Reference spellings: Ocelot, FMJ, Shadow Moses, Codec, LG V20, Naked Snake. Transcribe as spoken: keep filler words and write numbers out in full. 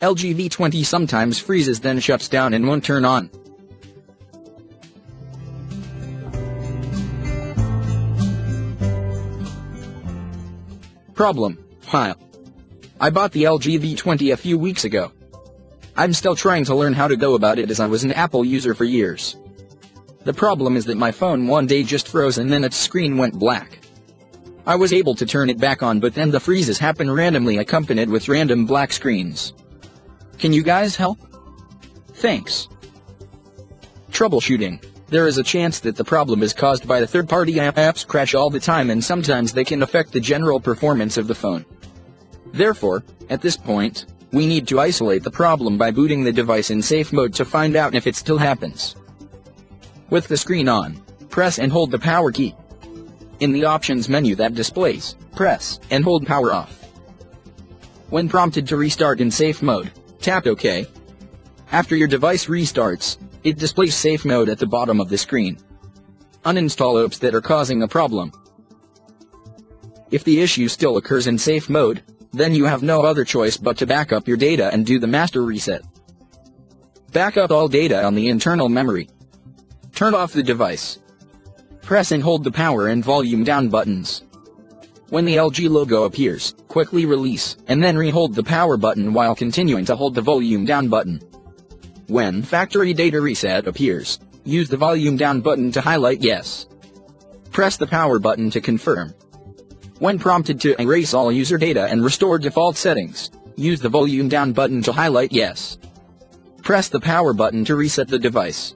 L G V twenty sometimes freezes then shuts down and won't turn on. Problem, hi. I bought the L G V twenty a few weeks ago. I'm still trying to learn how to go about it as I was an Apple user for years. The problem is that my phone one day just froze and then its screen went black. I was able to turn it back on, but then the freezes happen randomly accompanied with random black screens. Can you guys help? Thanks. Troubleshooting. There is a chance that the problem is caused by the third-party apps crash all the time, and sometimes they can affect the general performance of the phone. Therefore, at this point, we need to isolate the problem by booting the device in safe mode to find out if it still happens. With the screen on, press and hold the power key. In the options menu that displays, press and hold power off. When prompted to restart in safe mode, tap OK. After your device restarts, it displays safe mode at the bottom of the screen. Uninstall apps that are causing a problem. If the issue still occurs in safe mode, then you have no other choice but to back up your data and do the master reset. Back up all data on the internal memory. Turn off the device. Press and hold the power and volume down buttons. When the L G logo appears, quickly release and then re-hold the power button while continuing to hold the volume down button. When factory data reset appears, use the volume down button to highlight yes. Press the power button to confirm. When prompted to erase all user data and restore default settings, use the volume down button to highlight yes. Press the power button to reset the device.